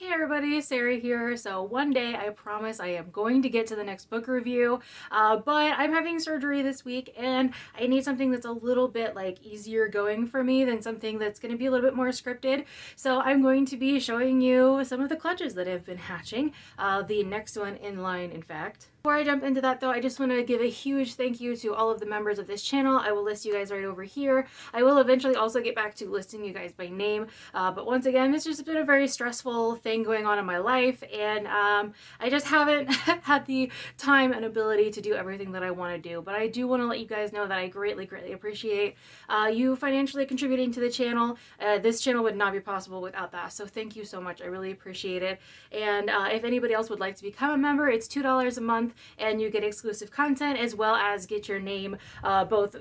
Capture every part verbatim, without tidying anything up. Hey everybody, Sarah here. So one day I promise I am going to get to the next book review, uh, but I'm having surgery this week and I need something that's a little bit like easier going for me than something that's going to be a little bit more scripted. So I'm going to be showing you some of the clutches that have been hatching, uh, the next one in line in fact. Before I jump into that though, I just want to give a huge thank you to all of the members of this channel. I will list you guys right over here. I will eventually also get back to listing you guys by name, uh, but once again this has just been a very stressful thing Thing going on in my life, and um, I just haven't had the time and ability to do everything that I want to do, but I do want to let you guys know that I greatly greatly appreciate uh, you financially contributing to the channel. Uh, this channel would not be possible without that, so thank you so much. I really appreciate it. And uh, if anybody else would like to become a member, it's two dollars a month and you get exclusive content as well as get your name uh, both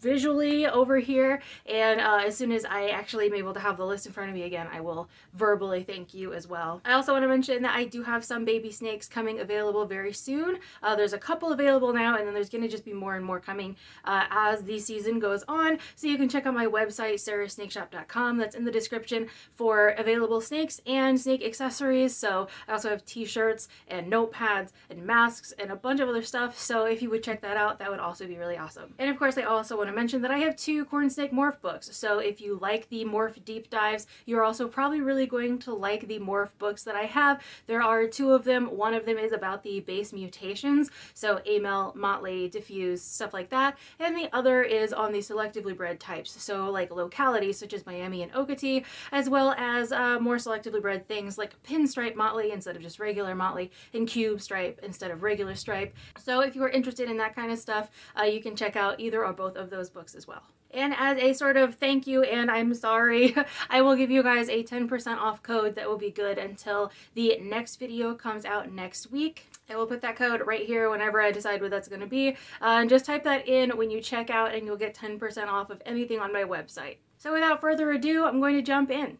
visually over here, and uh, as soon as I actually am able to have the list in front of me again, I will verbally thank you as well. I also want to mention that I do have some baby snakes coming available very soon. Uh, there's a couple available now, and then there's going to just be more and more coming uh, as the season goes on, so you can check out my website sarah snake shop dot com, that's in the description, for available snakes and snake accessories. So I also have t-shirts and notepads and masks and a bunch of other stuff, so if you would check that out, that would also be really awesome. And of course I also want to mention that I have two corn snake morph books, so if you like the morph deep dives, you're also probably really going to like the morph books that I have. There are two of them. One of them is about the base mutations, so Amel, Motley, Diffuse, stuff like that, and the other is on the selectively bred types, so like localities such as Miami and Okatee, as well as uh, more selectively bred things like Pinstripe Motley instead of just regular Motley, and Cube Stripe instead of regular Stripe. So if you are interested in that kind of stuff, uh, you can check out either or both of those those books as well. And as a sort of thank you and I'm sorry, I will give you guys a ten percent off code that will be good until the next video comes out next week. I will put that code right here whenever I decide what that's going to be, uh, and just type that in when you check out and you'll get ten percent off of anything on my website. So without further ado, I'm going to jump in.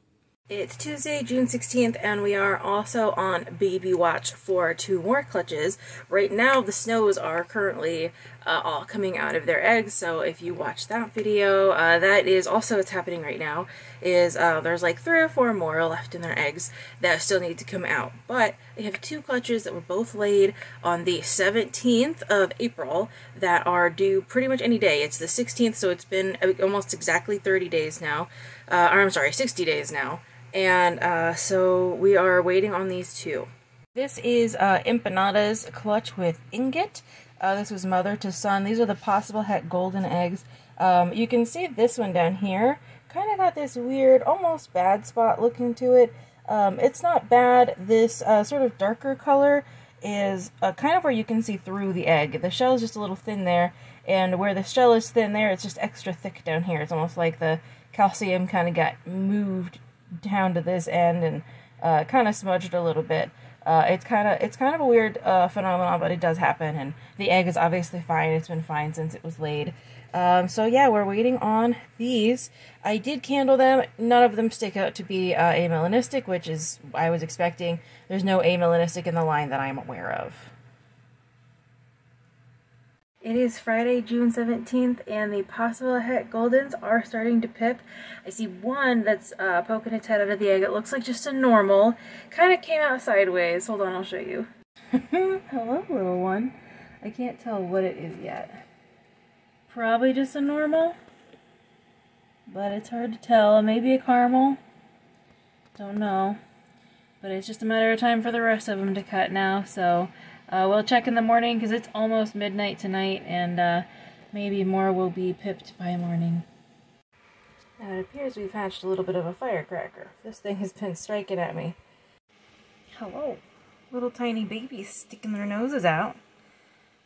It's Tuesday, June sixteenth, and we are also on baby watch for two more clutches. Right now, the snows are currently uh, all coming out of their eggs, so if you watch that video, uh, that is also what's happening right now, is uh, there's like three or four more left in their eggs that still need to come out. But I have two clutches that were both laid on the seventeenth of April that are due pretty much any day. It's the sixteenth, so it's been almost exactly thirty days now, uh, or I'm sorry, sixty days now. And uh, so we are waiting on these two. This is uh, Empanada's clutch with ingot. Uh, this was mother to son. These are the possible het golden eggs. Um, you can see this one down here kind of got this weird, almost bad spot looking to it. Um, it's not bad. This uh, sort of darker color is uh, kind of where you can see through the egg. The shell is just a little thin there, and where the shell is thin there, it's just extra thick down here. It's almost like the calcium kind of got moved down to this end and uh, kind of smudged a little bit. Uh, it's kind of it's kind of a weird uh, phenomenon, but it does happen. And the egg is obviously fine. It's been fine since it was laid. Um, so yeah, we're waiting on these. I did candle them. None of them stick out to be uh, amelanistic, which is I was expecting. There's no amelanistic in the line that I'm aware of. It is Friday, June seventeenth, and the possible het Goldens are starting to pip. I see one that's uh, poking its head out of the egg. It looks like just a normal. Kind of came out sideways. Hold on, I'll show you. Hello, little one. I can't tell what it is yet. Probably just a normal, but it's hard to tell. Maybe a caramel. Don't know. But it's just a matter of time for the rest of them to cut now, so Uh, we'll check in the morning because it's almost midnight tonight, and uh, maybe more will be pipped by morning. Now it appears we've hatched a little bit of a firecracker. This thing has been striking at me. Hello. Little tiny babies sticking their noses out.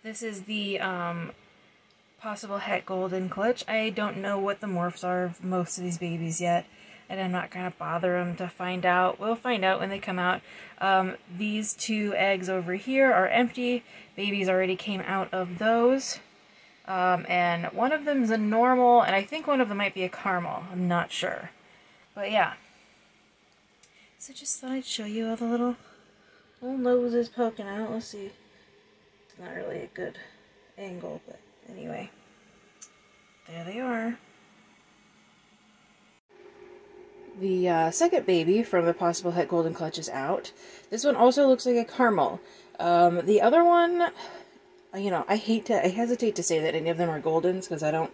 This is the um, possible het golden clutch. I don't know what the morphs are of most of these babies yet, and I'm not going to bother them to find out. We'll find out when they come out. Um, these two eggs over here are empty. Babies already came out of those. Um, and one of them is a normal, and I think one of them might be a caramel. I'm not sure. But yeah. So just thought I'd show you all the little, little noses poking out. Let's see. It's not really a good angle, but anyway. There they are. the uh, second baby from the Possible Het Golden Clutch is out. This one also looks like a caramel. Um, the other one, you know, I hate to, I hesitate to say that any of them are Goldens because I don't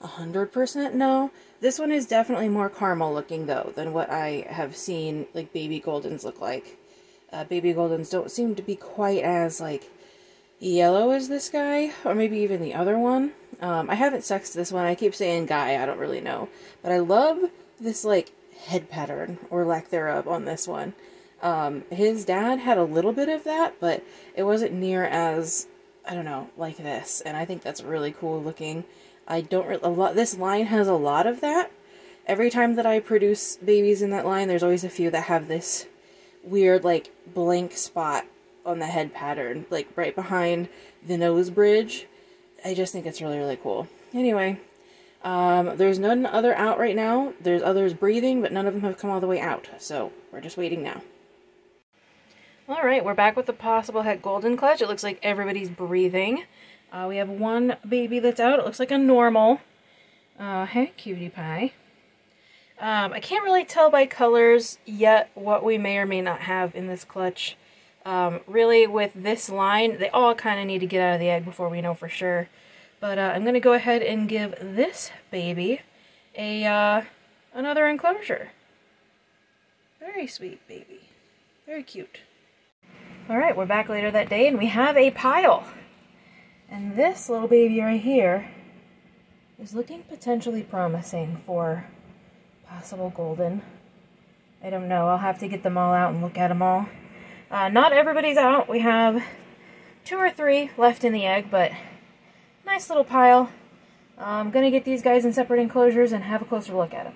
one hundred percent know. This one is definitely more caramel looking though than what I have seen like baby Goldens look like. Uh, baby Goldens don't seem to be quite as like yellow as this guy, or maybe even the other one. Um, I haven't sexed this one. I keep saying guy, I don't really know. But I love this like head pattern or lack thereof on this one. Um, his dad had a little bit of that, but it wasn't near as, I don't know, like this. And I think that's really cool looking. I don't really, a lot, this line has a lot of that. Every time that I produce babies in that line, there's always a few that have this weird like blank spot on the head pattern, like right behind the nose bridge. I just think it's really, really cool. Anyway, um, there's none other out right now. There's others breathing, but none of them have come all the way out. So we're just waiting now. All right, we're back with the Possible Het Golden Clutch. It looks like everybody's breathing. Uh, we have one baby that's out. It looks like a normal. Uh, hey, cutie pie. Um, I can't really tell by colors yet what we may or may not have in this clutch. Um, really with this line, they all kind of need to get out of the egg before we know for sure. But uh, I'm going to go ahead and give this baby a uh, another enclosure. Very sweet baby. Very cute. Alright, we're back later that day and we have a pile. And this little baby right here is looking potentially promising for possible golden. I don't know. I'll have to get them all out and look at them all. Uh, not everybody's out. We have two or three left in the egg, but nice little pile. Uh, I'm going to get these guys in separate enclosures and have a closer look at them.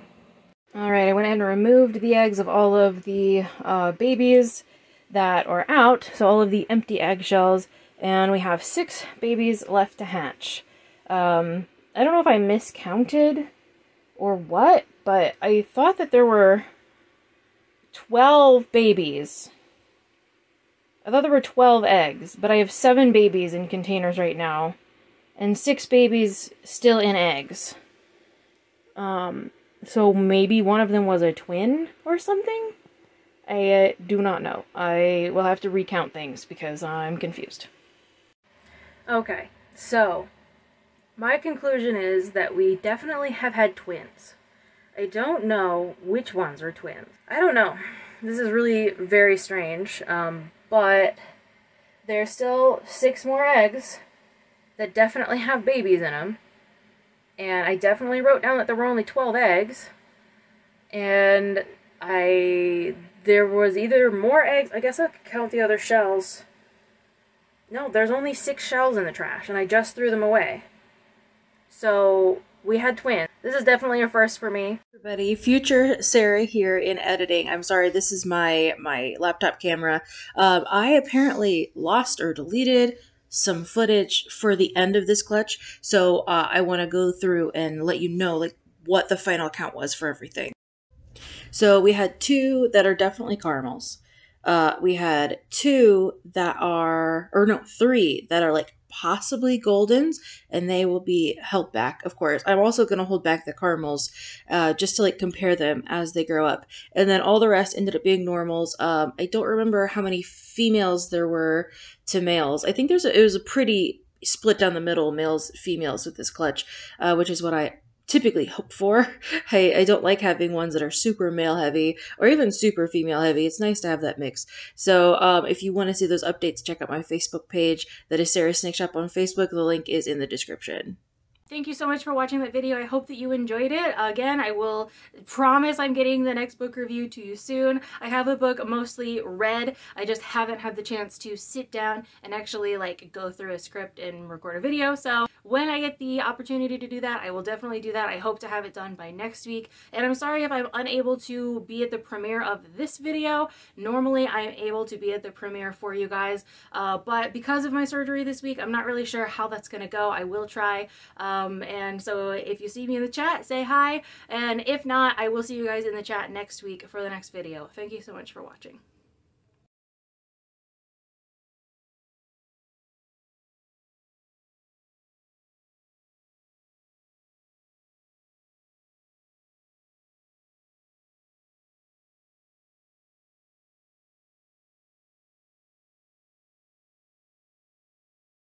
Alright, I went ahead and removed the eggs of all of the uh, babies that are out, so all of the empty eggshells, and we have six babies left to hatch. Um, I don't know if I miscounted or what, but I thought that there were twelve babies. I thought there were twelve eggs, but I have seven babies in containers right now, and six babies still in eggs. Um, so maybe one of them was a twin or something? I uh, do not know. I will have to recount things because I'm confused. Okay, so my conclusion is that we definitely have had twins. I don't know which ones are twins. I don't know. This is really very strange, um, but there's still six more eggs that definitely have babies in them. And I definitely wrote down that there were only twelve eggs. And I... there was either more eggs... I guess I'll count the other shells. No, there's only six shells in the trash, and I just threw them away. So we had twins. This is definitely a first for me. Everybody, future Sarah here in editing. I'm sorry, this is my, my laptop camera. Um, I apparently lost or deleted some footage for the end of this clutch. So uh, I want to go through and let you know like what the final count was for everything. So we had two that are definitely caramels. Uh, we had two that are, or no, three that are like possibly Goldens, and they will be held back, of course. I'm also going to hold back the caramels uh, just to like compare them as they grow up. And then all the rest ended up being normals. Um, I don't remember how many females there were to males. I think there's a, it was a pretty split down the middle, males, females with this clutch, uh, which is what I typically hope for. I, I don't like having ones that are super male heavy or even super female heavy. It's nice to have that mix. So um, if you want to see those updates, check out my Facebook page. That is Sarah's Snake Shop on Facebook. The link is in the description. Thank you so much for watching that video. I hope that you enjoyed it. Again, I will promise I'm getting the next book review to you soon. I have a book mostly read. I just haven't had the chance to sit down and actually like go through a script and record a video. So when I get the opportunity to do that, I will definitely do that. I hope to have it done by next week. And I'm sorry if I'm unable to be at the premiere of this video. Normally, I'm able to be at the premiere for you guys. Uh, but because of my surgery this week, I'm not really sure how that's going to go. I will try. Um, Um, and so if you see me in the chat, say hi, and if not, I will see you guys in the chat next week for the next video. Thank you so much for watching.